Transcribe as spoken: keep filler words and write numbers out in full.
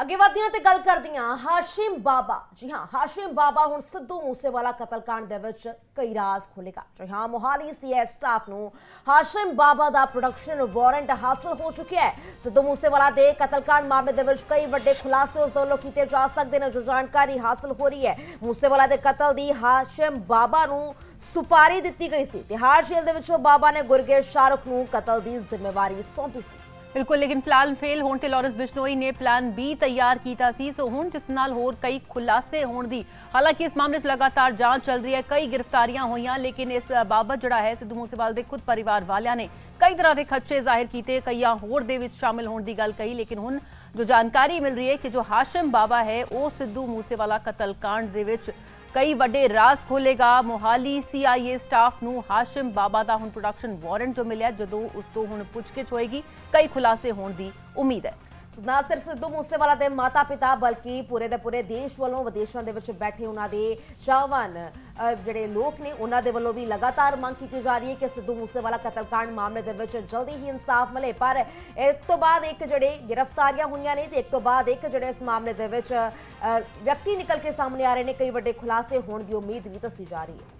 अगे वधियां ते गल करदियां हाशिम बाबा। जी हाँ, हाशिम बाबा हुण सिद्धू मूसेवाला कतलकांड दे विच कई राज खोलेगा। जी हाँ, मोहाली सीएस स्टाफ नूं हाशिम बाबा दा प्रोडक्शन वारंट हासिल हो चुकिया है। सिद्धू मूसेवाला दे कतलकांड मामले दे विच कई वड्डे खुलासे उस दोलों कीते जा सकदे ने। जो जानकारी हासिल हो रही है, मूसेवाला दे कतल दी हाशिम बाबा नूं सुपारी दित्ती गई सी। तिहाड़ जेल दे विचों बाबा ने गुरगे शाहरुख नूं कतल दी जिम्मेवारी सौंपी सी। बिल्कुल, लेकिन प्लान फेल होने ते लॉरेंस बिश्नोई ने प्लान बी तैयार किया सी। सो हुण जिस नाल होर कई खुलासे होण दी, हालांकि इस मामले च लगातार जांच चल रही है, कई गिरफ्तारियां होईयां, लेकिन इस बाबत जिहड़ा है सिद्धू मूसेवाला दे खुद परिवार वालियां ने कई तरह के खदशे जाहिर किए, कई होर दे विच शामिल होने की गल कही। लेकिन हुण जो जानकारी मिल रही है कि जो हाशिम बाबा है वो सिद्धू मूसेवाला कतलकांड दे विच कई वड्डे राज खोलेगा। मोहाली सी आई ए स्टाफ नूं हाशिम बाबा का हुण प्रोडक्शन वारंट जो मिले जो उसको हुण पुछगिछ होएगी, कई खुलासे होने की उम्मीद है। ना सिर्फ सिद्धू मूसेवाला के माता पिता बल्कि पूरे दे पूरे देश वालों विदेशों के दे बैठे उन्होंने चाहवान जोड़े लोग ने उन्होंने वालों भी लगातार मांग की जा रही है कि सिद्धू मूसेवाला कतलकांड मामले के जल्दी ही इंसाफ मिले। पर एक तो बाद एक जोड़े गिरफ्तारियां हुई ने, एक तो बाद एक जोड़े इस मामले के व्यक्ति निकल के सामने आ रहे हैं, कई वड्डे खुलासे होने की उम्मीद भी दसी जा रही है।